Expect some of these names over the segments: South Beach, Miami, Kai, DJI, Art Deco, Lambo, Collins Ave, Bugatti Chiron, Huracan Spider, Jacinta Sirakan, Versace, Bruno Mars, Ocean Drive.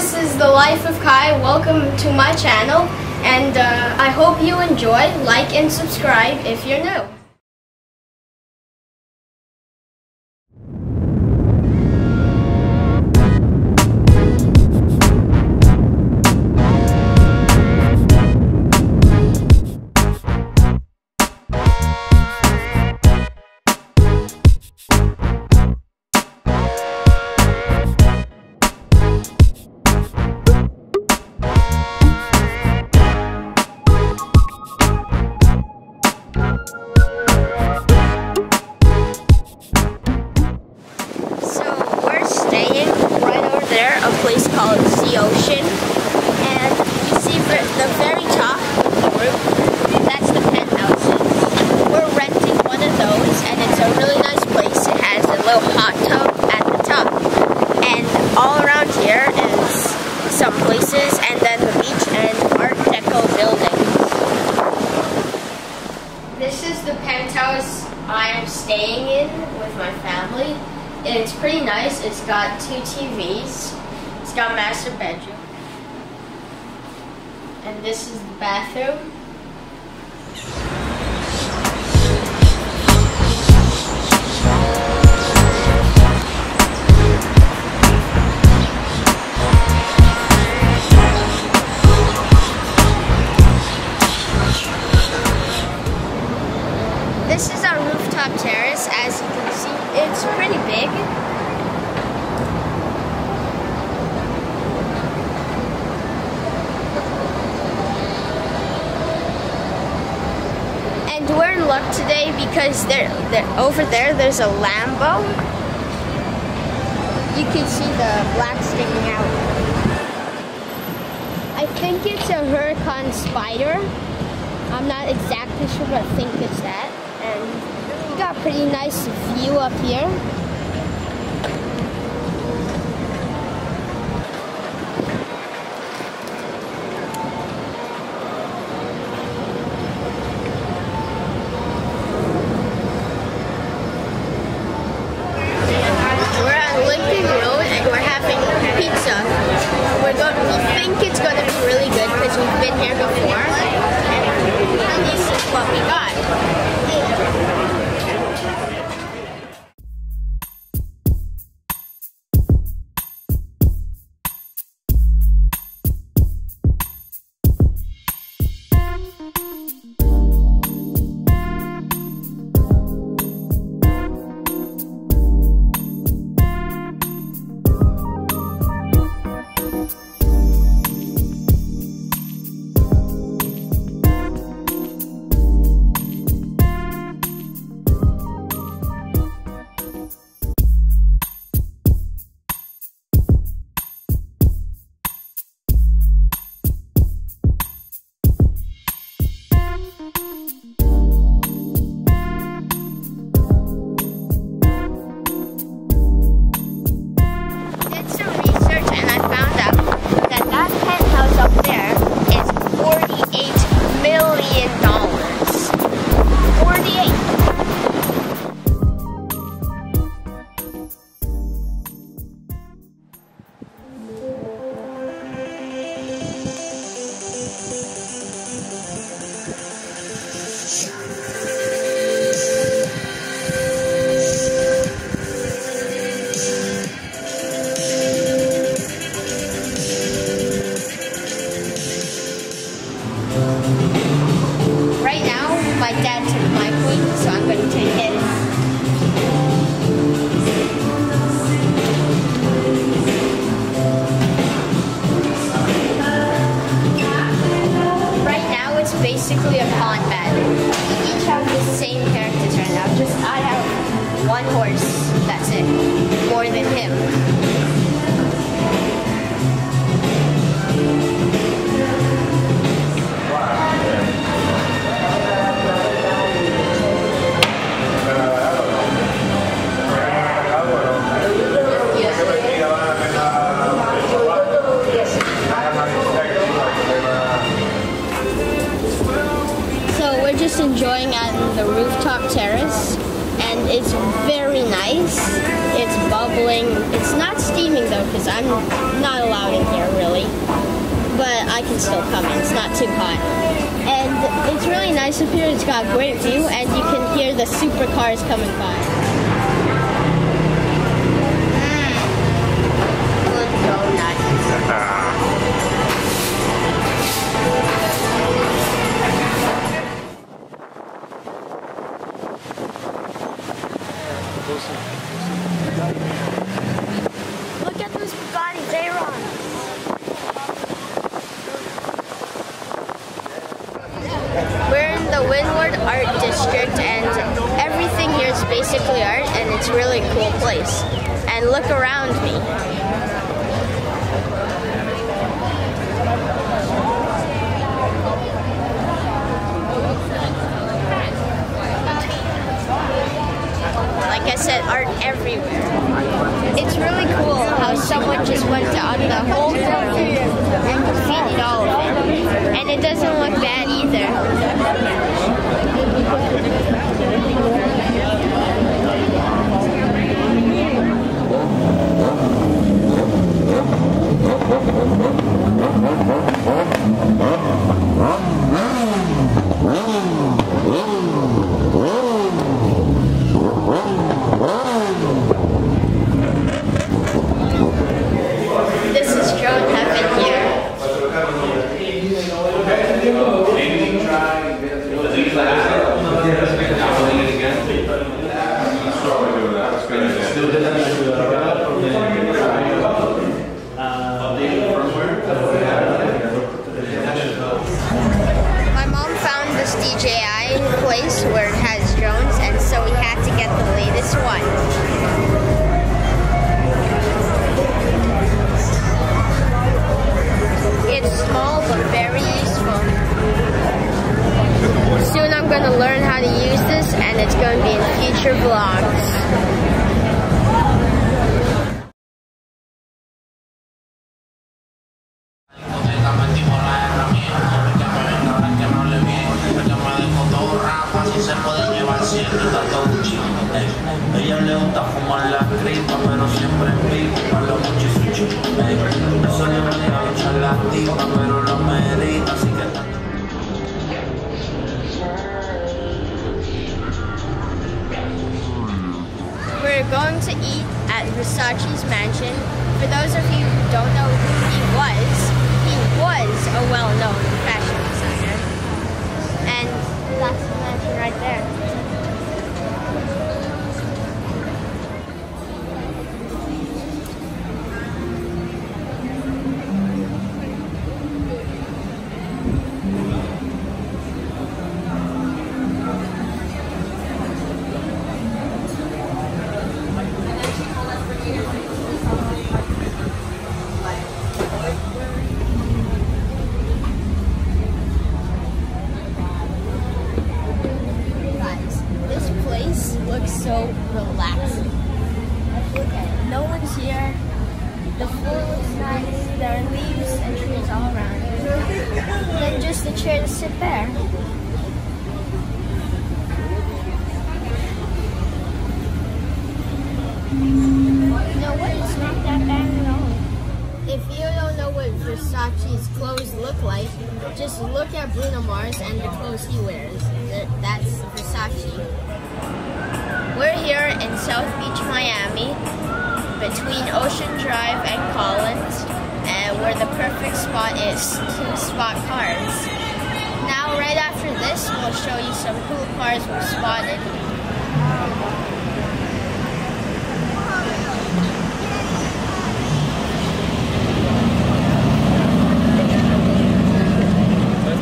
this is The Life of Kai. Welcome to my channel, and I hope you enjoy. Like and subscribe if you're new. Place called the Ocean, and you see the very top of the roof, that's the penthouses. We're renting one of those, and it's a really nice place. It has a little hot tub at the top, and all around here is some places, and then the beach and Art Deco buildings. This is the penthouse I am staying in with my family. It's pretty nice. It's got 2 TVs. It's got a master bedroom, and this is the bathroom. This is our rooftop terrace. As you can see, it's pretty big. We're in luck today because over there there's a Lambo. You can see the black sticking out. I think it's a Huracan Spider. I'm not exactly sure, but I think it's that. And we got a pretty nice view up here. Basically a pawn bed. We each have the same characters right now, just I have one horse, that's it, more than him. Enjoying on the rooftop terrace, and it's very nice. It's bubbling. It's not steaming though, because I'm not allowed in here. sun's still coming. It's not too hot. And it's really nice up here. It's got a great view, and you can hear the supercars coming by. Look at those Bugattis, they're on. We're in the Windward Art District, and everything here is basically art, and it's really a cool place. And look around me. Like I said, art everywhere. It's really cool how someone just went on the whole world and defeated all of it. And it doesn't look bad either. This is drone heaven here. My mom found this DJI place where it has drones, and so we had to get the latest one. It's small but very useful. Soon I'm going to learn how to use this, and it's going to be in future vlogs. We're going to eat at Versace's mansion. For those of you who don't know who he was a well-known fashion designer. And that's the mansion right there. Versace's clothes look like, just look at Bruno Mars and the clothes he wears. That's Versace. We're here in South Beach, Miami, between Ocean Drive and Collins, and where the perfect spot is to spot cars. Now, right after this, we'll show you some cool cars we spotted.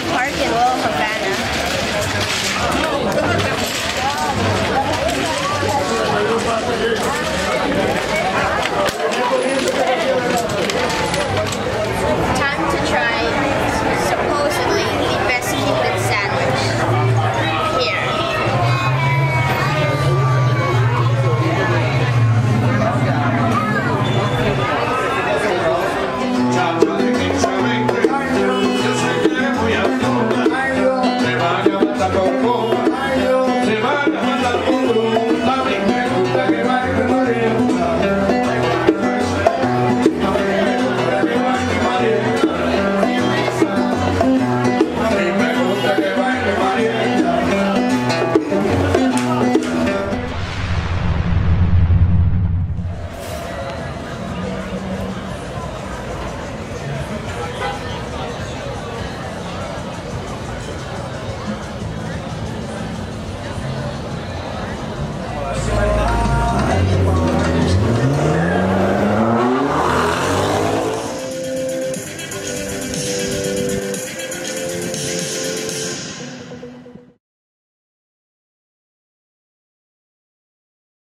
parking lot.